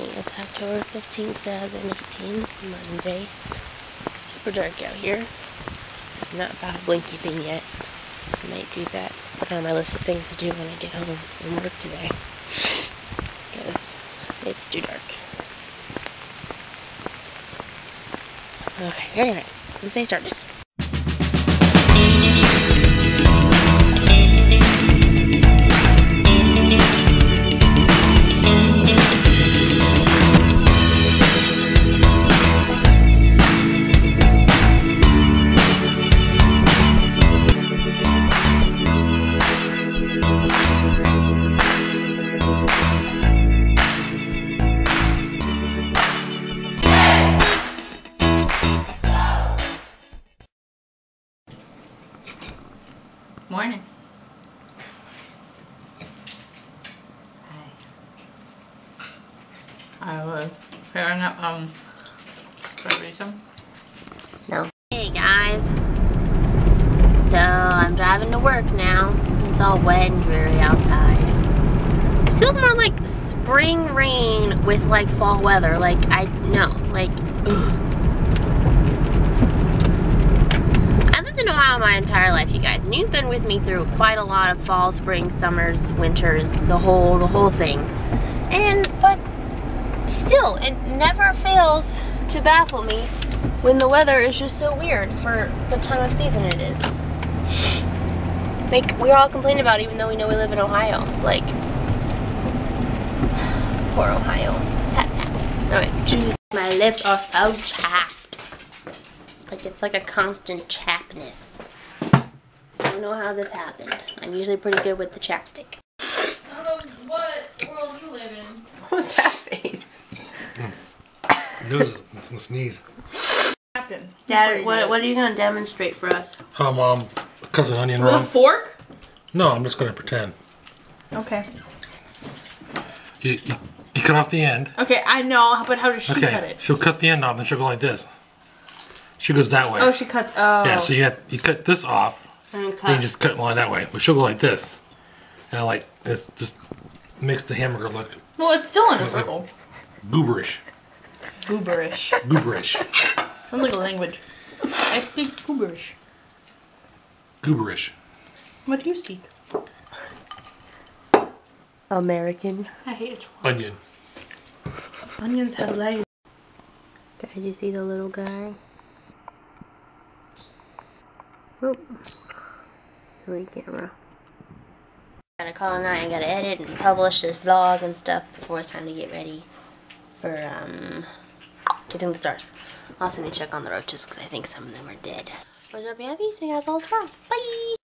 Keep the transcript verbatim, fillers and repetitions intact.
It's October fifteenth, two thousand eighteen, Monday. Super dark out here. I've not bought a blinky thing yet. I might do that. Put on my list of things to do when I get home from work today, because it's too dark. Okay, anyway, let's get started. Morning. Hi. I was pairing up um for reason. No. Hey guys. So I'm driving to work now. It's all wet and dreary outside. It feels more like spring rain with like fall weather. Like I no, like ugh. Ohio my entire life, you guys, and you've been with me through quite a lot of fall, spring, summers, winters, the whole the whole thing, and but still it never fails to baffle me when the weather is just so weird for the time of season it is. Like, we all complain about it even though we know we live in Ohio. Like, poor Ohio. Pat pat. Alright, excuse me. My lips are so chapped. Like, it's like a constant chapness. I don't know how this happened. I'm usually pretty good with the chapstick. I don't know what world you live in. What was that face? Mm. Nose, some sneeze. Captain. Dad, what, what are you going to demonstrate for us? Um, um, cousin onion roll. With a fork? No, I'm just going to pretend. Okay. You, you, you cut off the end. Okay, I know, but how does she okay. cut it? She'll cut the end off, then she'll go like this. She goes that way. Oh, she cuts. Oh. Yeah, so you have, you cut this off, and then you just cut along that way. But she'll go like this, and I like this. Just makes the hamburger look. Well, it's still in a circle. Like gooberish. Gooberish. Gooberish. Sounds like a language. I speak gooberish. Gooberish. What do you speak? American. I hate it. Onion. Onions have life. Did you see the little guy? Oop. Silly camera. I gotta call tonight. I gotta edit and publish this vlog and stuff before it's time to get ready for um Chasing the Stars. I also need to check on the roaches because I think some of them are dead. What's up, happy? See you guys all tomorrow. Bye!